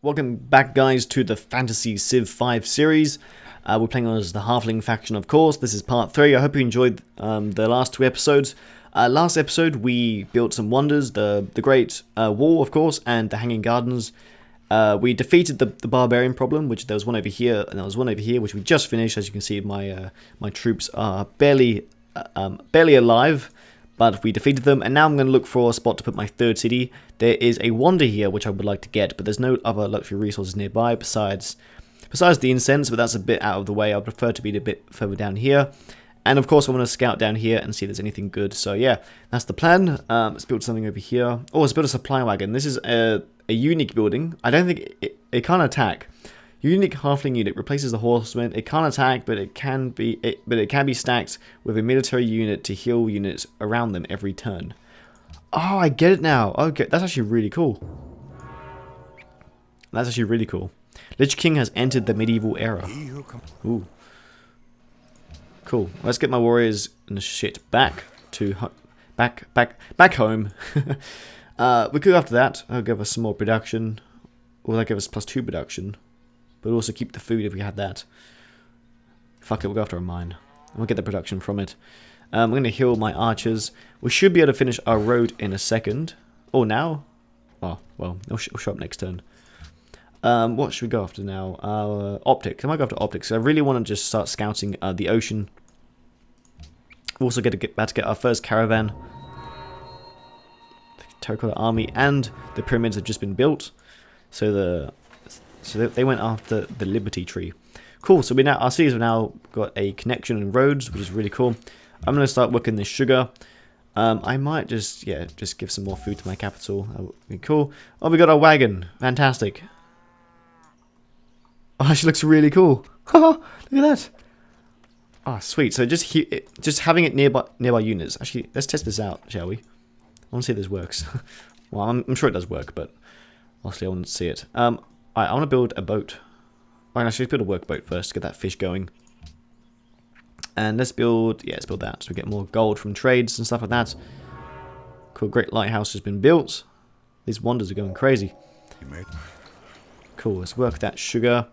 Welcome back, guys, to the Fantasy Civ 5 series. We're playing on as the Halfling faction, of course. This is part 3. I hope you enjoyed the last two episodes. Last episode, we built some wonders, the Great Wall, of course, and the Hanging Gardens. We defeated the Barbarian problem, which there was one over here, and there was one over here, which we just finished. As you can see, my troops are barely alive. But we defeated them, and now I'm going to look for a spot to put my third city. There is a wonder here, which I would like to get, but there's no other luxury resources nearby besides the incense, but that's a bit out of the way. I'd prefer to be a bit further down here. And of course, I want to scout down here and see if there's anything good. So yeah, that's the plan. Let's build something over here. Oh, let's build a supply wagon. This is a unique building. I don't think it can't attack. Unique halfling unit replaces the horseman. It can't attack, but it can be stacked with a military unit to heal units around them every turn. Oh, I get it now. Okay, that's actually really cool. Lich King has entered the medieval era. Ooh, cool. Let's get my warriors and shit back home. We could go after that. I'll give us some more production. Will that give us +2 production? But also keep the food if we had that. Fuck it, we'll go after a mine. And we'll get the production from it. I'm going to heal my archers. We should be able to finish our road in a second. Or now? Oh, well, we'll show up next turn. What should we go after now? Optics. I might go after optics. I really want to just start scouting the ocean. We're also going to get back to get our first caravan. The Terracotta army and the pyramids have just been built. So they went after the Liberty tree. Cool, so our cities have now got a connection and roads, which is really cool. I'm going to start working this sugar. I might just give some more food to my capital. That would be cool. Oh, we got our wagon. Fantastic. Oh, she looks really cool. Look at that. Oh, sweet. So just having it nearby units. Actually, let's test this out, shall we? I want to see if this works. Well, I'm sure it does work, but honestly, I want to see it. I want to build a boat. Alright, actually, let's build a workboat first to get that fish going. And let's build that so we get more gold from trades and stuff like that. Cool, Great Lighthouse has been built. These wonders are going crazy. Cool, let's work that sugar.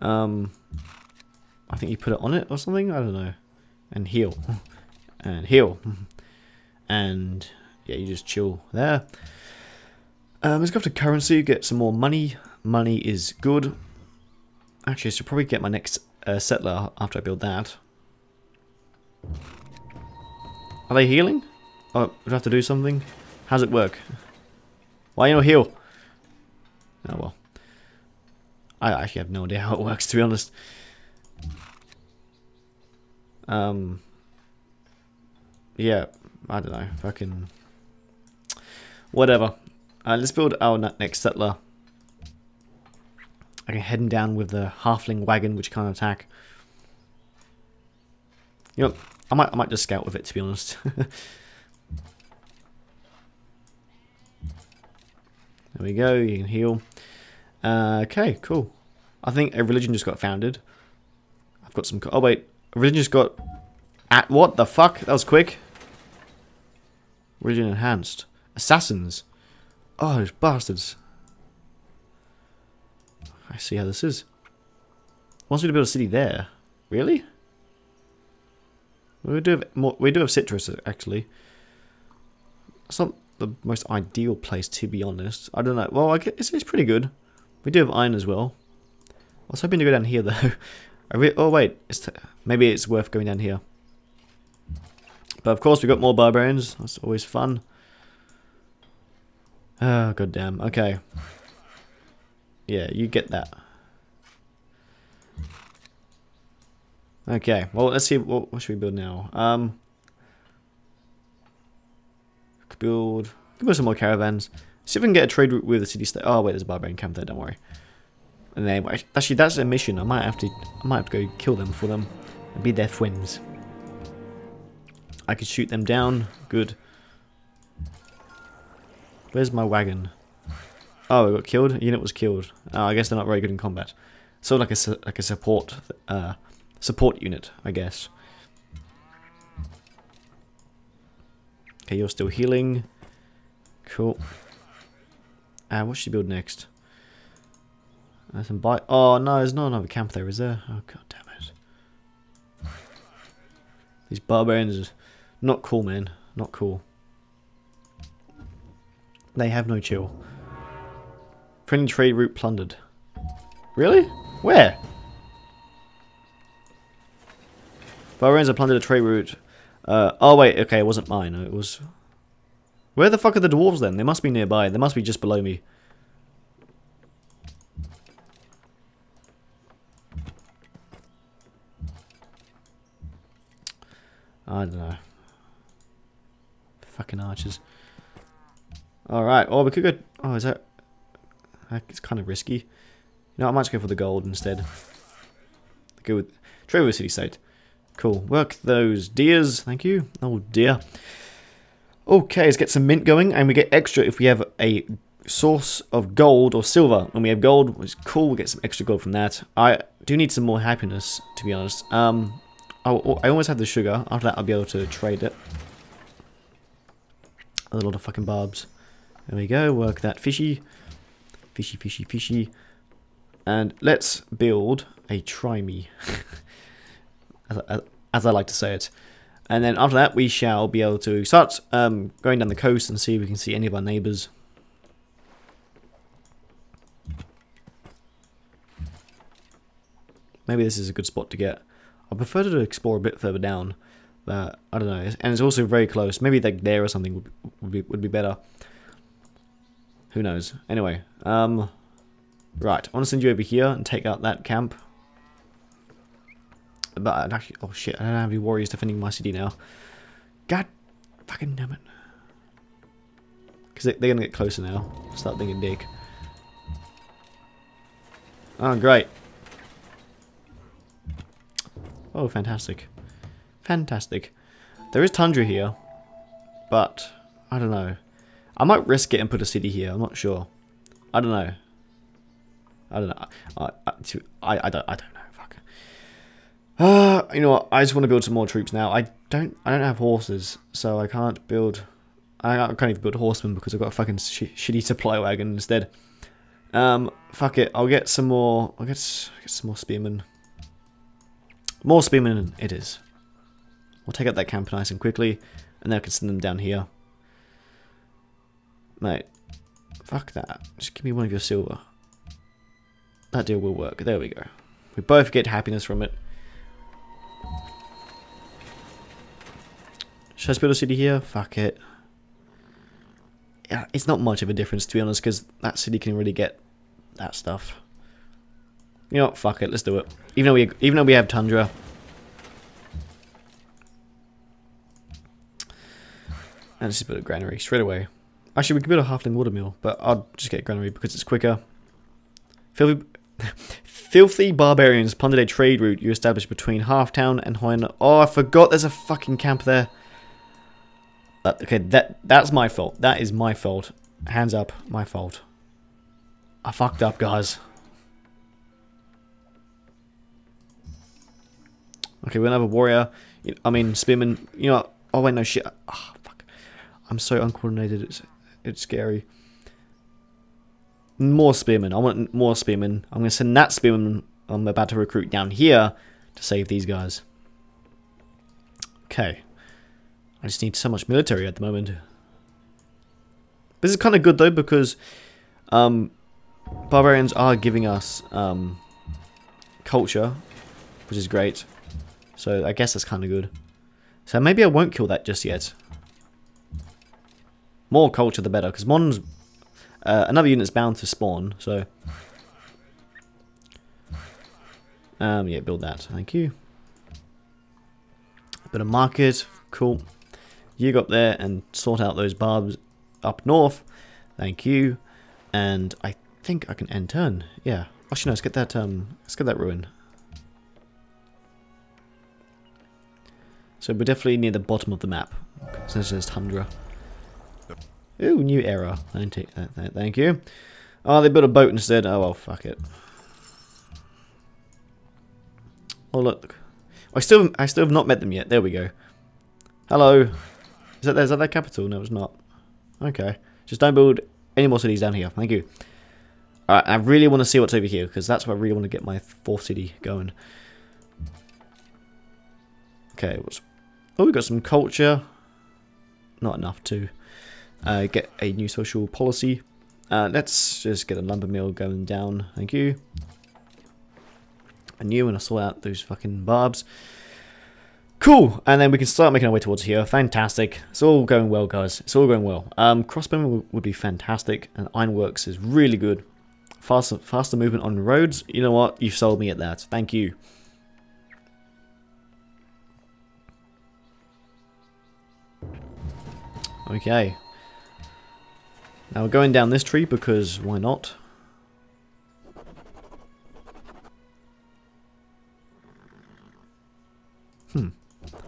I think you put it on it or something? I don't know. And heal. And heal. And yeah, you just chill there. Let's go after currency, get some more money. Money is good. Actually, I should probably get my next settler after I build that. Are they healing? Oh, do I have to do something? How's it work? Why you not heal? Oh well. I actually have no idea how it works, to be honest. Yeah, I don't know. Fucking whatever. Let's build our next settler. I can head him down with the halfling wagon, which can't attack. You know, I might just scout with it, to be honest. There we go. You can heal. Okay, cool. I think a religion just got founded. I've got some. Oh wait, a religion just got. At what the fuck? That was quick. Religion enhanced. Assassins. Oh, those bastards. I see how this is. Wants me to build a city there. Really? We do have more, we do have citrus, actually. It's not the most ideal place, to be honest. I don't know. Well, I guess it's pretty good. We do have iron as well. I was hoping to go down here, though. Oh, wait. Maybe it's worth going down here. But, of course, we've got more barbarians. That's always fun. Oh, goddamn. Okay. Yeah, you get that. Okay. Well, let's see. What should we build now? Could build some more caravans. See if we can get a trade route with the city state. Oh wait, there's a barbarian camp there. Don't worry. And then actually, that's a mission. I might have to go kill them for them and be their friends. I could shoot them down. Good. Where's my wagon? Oh, it got killed? A unit was killed. Oh, I guess they're not very good in combat. Sort of like a support unit, I guess. Okay, you're still healing. Cool. What should you build next? There's some bite. Oh no, there's not another camp there, is there? Oh god damn it. These barbarians are not cool, man. Not cool. They have no chill. Printed trade route plundered. Really? Where? Barbarians have plundered a trade route. Oh wait, okay, it wasn't mine. It was... Where the fuck are the dwarves then? They must be nearby. They must be just below me. I don't know. Fucking archers. Alright, oh, we could go... Oh, is that... It's kind of risky. You know, I might just go for the gold instead. Go with... Trade with city-state. Cool. Work those deers. Thank you. Oh, dear. Okay, let's get some mint going, and we get extra if we have a source of gold or silver. When we have gold, which is cool, we'll get some extra gold from that. I do need some more happiness, to be honest. I always have the sugar. After that, I'll be able to trade it. A lot of fucking barbs. There we go. Work that fishy. Fishy, fishy, fishy. And let's build a try-me. as I like to say it. And then after that, we shall be able to start going down the coast and see if we can see any of our neighbours. Maybe this is a good spot to get. I prefer to explore a bit further down. But I don't know, and it's also very close. Maybe like there or something would be better. Who knows? Anyway, right. I want to send you over here and take out that camp. But I'd actually, oh shit! I don't have any warriors defending my city now. God, fucking damn it! Because they're gonna get closer now. Start being a dick. Oh great! Oh fantastic! Fantastic. There is tundra here, but I don't know. I might risk it and put a city here. I'm not sure. I don't know. I don't know. I don't know. Fuck. You know what? I just want to build some more troops now. I don't have horses, so I can't build. I can't even build horsemen because I've got a fucking shitty supply wagon instead. Fuck it. I'll get some more. I'll get some more spearmen. More spearmen it is. We'll take out that camp nice and quickly, and then I can send them down here. Mate, fuck that. Just give me one of your silver. That deal will work. There we go. We both get happiness from it. Should I build a city here? Fuck it. Yeah, it's not much of a difference, to be honest, because that city can really get that stuff. You know what? Fuck it. Let's do it. Even though we have tundra. And let's just build a granary straight away. Actually, we could build a halfling watermill, but I'll just get a granary because it's quicker. Filthy barbarians plundered a trade route you established between Halftown and Hoina. Oh, I forgot there's a fucking camp there. Okay, that's my fault. That is my fault. Hands up, my fault. I fucked up, guys. Okay, we're gonna have a warrior. I mean, spearman. You know what? Oh, wait, no shit. Oh, fuck. I'm so uncoordinated. It's scary. More spearmen. I want more spearmen. I'm going to send that spearman I'm about to recruit down here to save these guys. Okay. I just need so much military at the moment. This is kind of good though because barbarians are giving us culture, which is great. So I guess that's kind of good. So maybe I won't kill that just yet. More culture the better, because Mon's another unit's bound to spawn, so yeah, build that. Thank you. Bit of market, cool. You go up there and sort out those barbs up north. Thank you. And I think I can end turn. Yeah. Actually, no. Let's get that ruin. So we're definitely near the bottom of the map. So this is tundra. Ooh, new era. Thank you. Oh, they built a boat instead. Oh, well, fuck it. Oh, look. I still have not met them yet. There we go. Hello. Is that their capital? No, it's not. Okay. Just don't build any more cities down here. Thank you. Alright, I really want to see what's over here, because that's where I really want to get my fourth city going. Okay, what's... Oh, we've got some culture. Not enough to get a new social policy. Let's just get a lumber mill going down. Thank you. I knew when I saw out those fucking barbs. Cool, and then we can start making our way towards here. Fantastic. It's all going well, guys. It's all going well. Crossbowmen would be fantastic, and ironworks is really good. Faster movement on roads. You know what? You've sold me at that. Thank you. Okay. Now we're going down this tree because why not?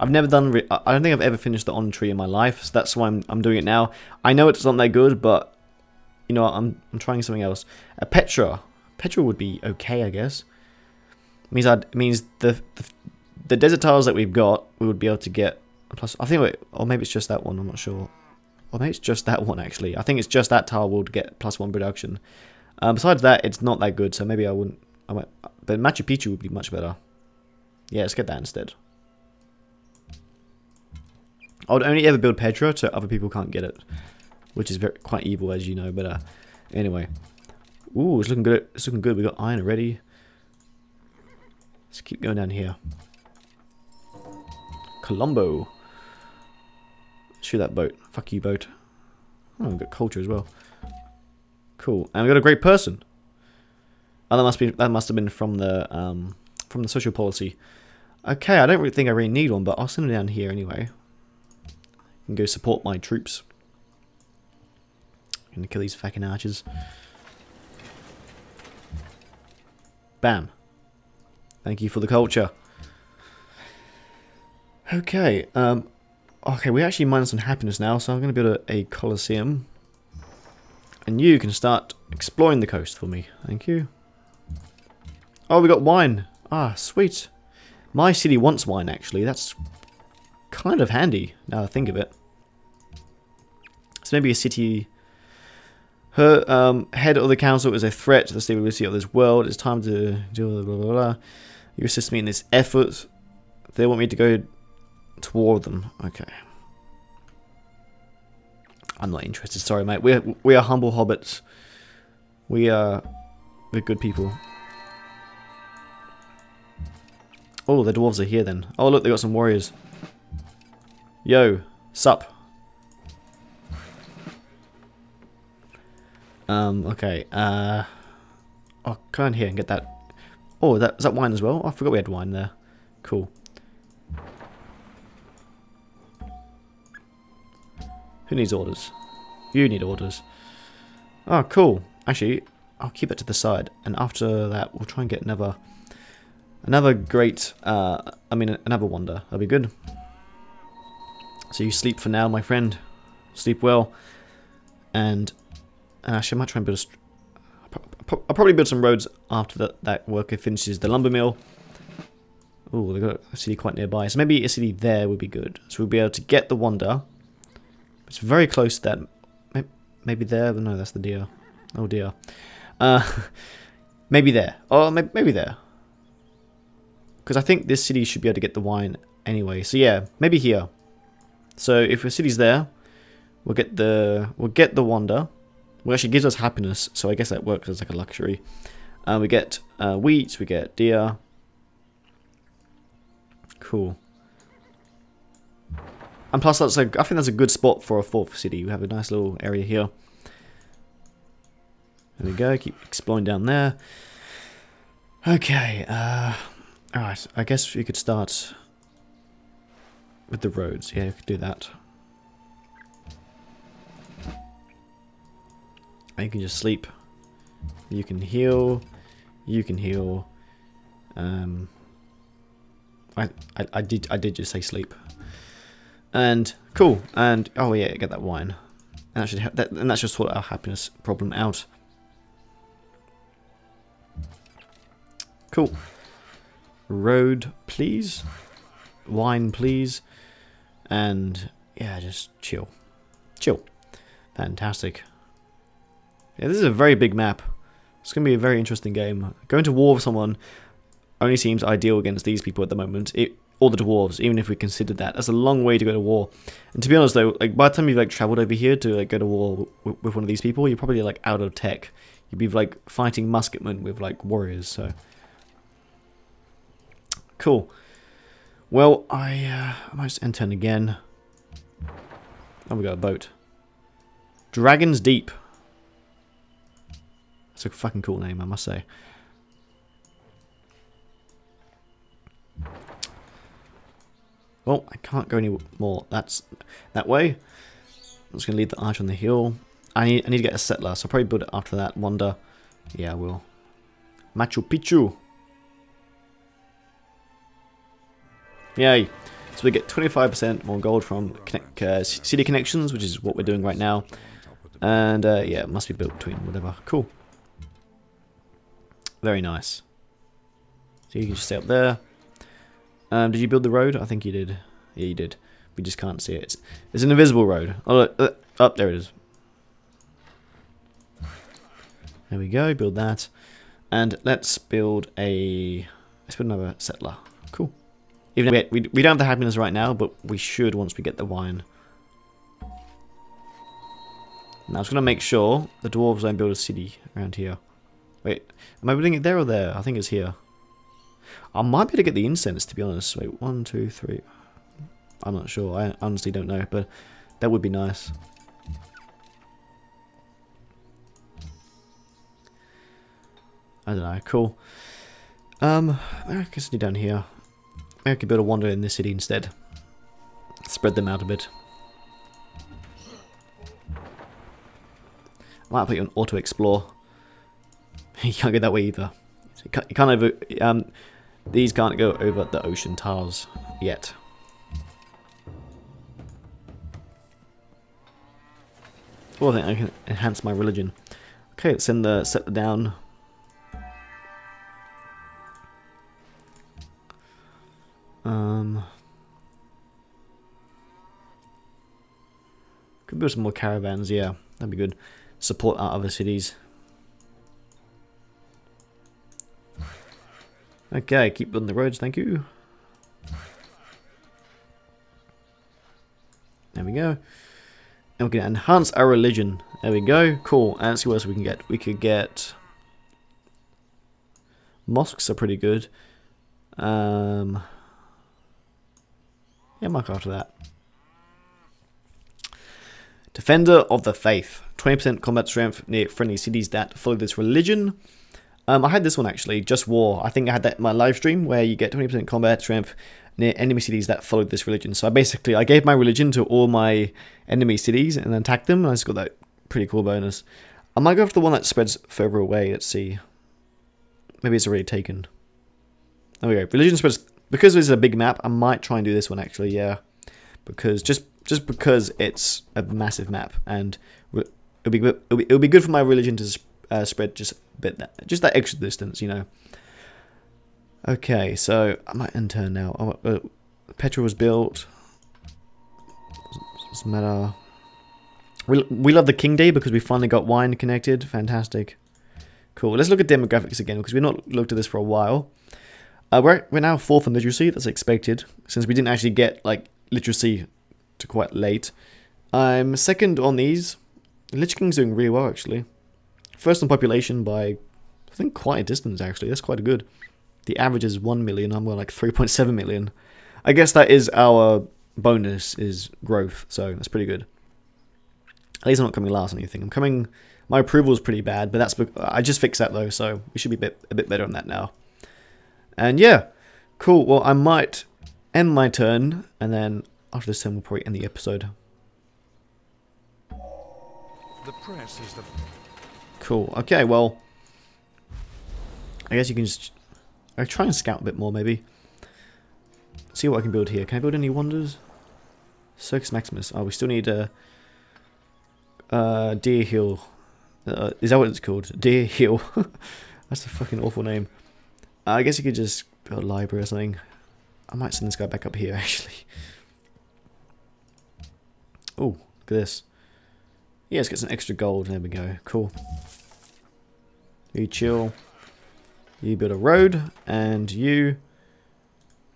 I've never done. I don't think I've ever finished the on tree in my life, so that's why I'm doing it now. I know it's not that good, but you know I'm trying something else. A Petra, Petra would be okay, I guess. It means the desert tiles that we've got, we would be able to get. Plus, I think, or maybe it's just that one. I'm not sure. Or maybe it's just that one actually. I think it's just that tile will get +1 production. Besides that, it's not that good, so maybe I wouldn't. I might, but Machu Picchu would be much better. Yeah, let's get that instead. I would only ever build Petra so other people can't get it, which is quite evil, as you know. But anyway, ooh, it's looking good. It's looking good. We got iron already. Let's keep going down here. Colombo, shoot that boat. Fuck you, boat. Oh, we've got culture as well. Cool, and we got a great person. Oh, that must have been from the social policy. Okay, I don't really think I really need one, but I'll send it down here anyway. And go support my troops. I'm gonna kill these fucking archers. Bam. Thank you for the culture. Okay. Okay, we're actually minus on happiness now, so I'm gonna build a Colosseum. And you can start exploring the coast for me. Thank you. Oh, we got wine. Ah, sweet. My city wants wine, actually. That's kind of handy now that I think of it. So maybe a city. Her head of the council is a threat to the stability of this world. It's time to do blah blah blah. You assist me in this effort. They want me to go toward them. Okay. I'm not interested. Sorry, mate. We are humble hobbits. We're good people. Oh, the dwarves are here then. Oh look, they got some warriors. Yo, sup. Okay, I'll come in here and get that. Oh, is that wine as well? Oh, I forgot we had wine there. Cool. Who needs orders? You need orders. Oh, cool. Actually, I'll keep it to the side, and after that, we'll try and get another great, another wonder. That'll be good. So you sleep for now, my friend. Sleep well. And actually I might try and build I'll probably build some roads after that worker finishes the lumber mill. Oh, they've got a city quite nearby. So maybe a city there would be good. So we'll be able to get the wonder. It's very close to that. Maybe there? No, that's the deer. Oh dear. Maybe there. Oh, maybe there. Because I think this city should be able to get the wine anyway. So yeah, maybe here. So if the city's there, we'll get the wonder, which actually gives us happiness. So I guess that works as like a luxury. We get wheat, we get deer. Cool. And plus, I think that's a good spot for a fourth city. We have a nice little area here. There we go. Keep exploring down there. Okay. All right. I guess we could start with the roads. Yeah, you could do that. And you can just sleep. You can heal. You can heal. I did just say sleep. And cool. And oh yeah, get that wine. And that should sort our happiness problem out. Cool. Road, please. Wine, please. And yeah, just chill. Fantastic. Yeah, this is a very big map. It's going to be a very interesting game. Going to war with someone only seems ideal against these people at the moment. All the dwarves, even if we considered that. That's a long way to go to war. And to be honest though, like by the time you've like travelled over here to like go to war with one of these people, you're probably like out of tech. You'd be like fighting musketmen with like warriors, so... Cool. Well, I might just end turn again. Oh, we got a boat. Dragons Deep. That's a fucking cool name, I must say. Well, I can't go any more. That's that way. I'm just gonna leave the arch on the hill. I need to get a settler, so I'll probably build it after that. Wonder. Yeah, I will. Machu Picchu. Yay. So we get 25% more gold from city connections, which is what we're doing right now. And yeah, it must be built between whatever. Cool. Very nice. So you can just stay up there. Did you build the road? I think you did. Yeah, you did. We just can't see it. It's an invisible road. Oh, look. Up there it is. There we go. Build that. And let's build a... Let's build another settler. Cool. Even though we don't have the happiness right now, but we should once we get the wine. Now, I was going to make sure the dwarves don't build a city around here. Wait, am I building it there or there? I think it's here. I might be able to get the incense, to be honest. Wait, 1, 2, 3. I'm not sure. I honestly don't know, but that would be nice. I don't know. Cool. I guess I do down here. I could build a wander in this city instead. Spread them out a bit. I might put you on auto explore. You can't go that way either. You can't over. These can't go over the ocean tiles yet. Oh, I think I can enhance my religion. Okay, let's send the settler down. Could build some more caravans, yeah, that'd be good. Support our other cities. Okay, keep building the roads, thank you. There we go. And we can enhance our religion. There we go, cool. And let's see what else we can get. We could get... Mosques are pretty good. Yeah, mark after that. Defender of the Faith. 20% combat strength near friendly cities that follow this religion. I had this one actually, Just War. I think I had that in my live stream where you get 20% combat strength near enemy cities that followed this religion. So I gave my religion to all my enemy cities and attacked them, and I just got that pretty cool bonus. I might go for the one that spreads further away. Let's see. Maybe it's already taken. There we go. Religion spreads. Because this is a big map, I might try and do this one actually. Yeah, because just because it's a massive map, and it'll be good for my religion to spread just a bit, just that extra distance, you know. Okay, so I might end turn now. Petra was built. Doesn't matter. We love the King Day because we finally got wine connected. Fantastic. Cool. Let's look at demographics again because we've not looked at this for a while. We're now 4th in literacy. That's expected since we didn't actually get like literacy to quite late. I'm 2nd on these. Lich King's doing really well actually. 1st on population by, I think, quite a distance, actually. That's quite good. The average is 1 million. I'm more like 3.7 million. I guess that is our bonus, is growth. So that's pretty good. At least I'm not coming last on anything. I'm coming... My approval is pretty bad, but that's... I just fixed that, though, so we should be a bit better on that now. And, yeah. Cool. Well, I might end my turn, and then after this turn, we'll probably end the episode. The press is the... Cool. Okay, well, I guess you can just... I'll try and scout a bit more, maybe. See what I can build here. Can I build any wonders? Circus Maximus. Oh, we still need a... Deer Hill. Is that what it's called? Deer Hill. That's a fucking awful name. I guess you could just build a library or something. I might send this guy back up here, actually. Oh, look at this. Yeah, let's get some extra gold. There we go. Cool. You chill. You build a road, and you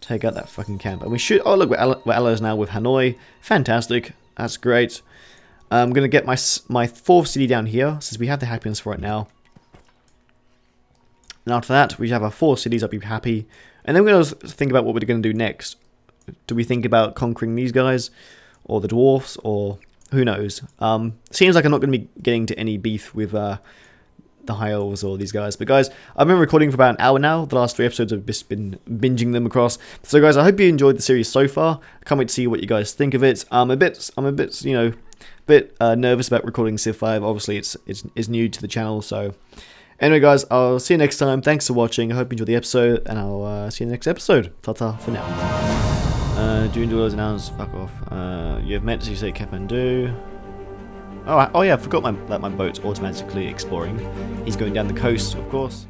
take out that fucking camp. And we should... Oh, look, we're allies now with Hanoi. Fantastic. That's great. I'm going to get my fourth city down here, since we have the happiness for it now. And after that, we have our four cities. I'll be happy. And then we're going to think about what we're going to do next. Do we think about conquering these guys? Or the dwarfs? Or... Who knows? Seems like I'm not going to be getting to any beef with... the high elves or these guys. But guys, I've been recording for about an hour now. The last three episodes I've just been binging them across. So guys, I hope you enjoyed the series so far. I can't wait to see what you guys think of it. I'm a bit, you know, nervous about recording Civ 5. Obviously, it's new to the channel. So anyway, guys, I'll see you next time. Thanks for watching. I hope you enjoyed the episode, and I'll see you in the next episode. Ta-ta for now. Do you enjoy those announcements? Fuck off. You have meant to say Kathmandu. Oh yeah, I forgot that my boat's automatically exploring. He's going down the coast, of course.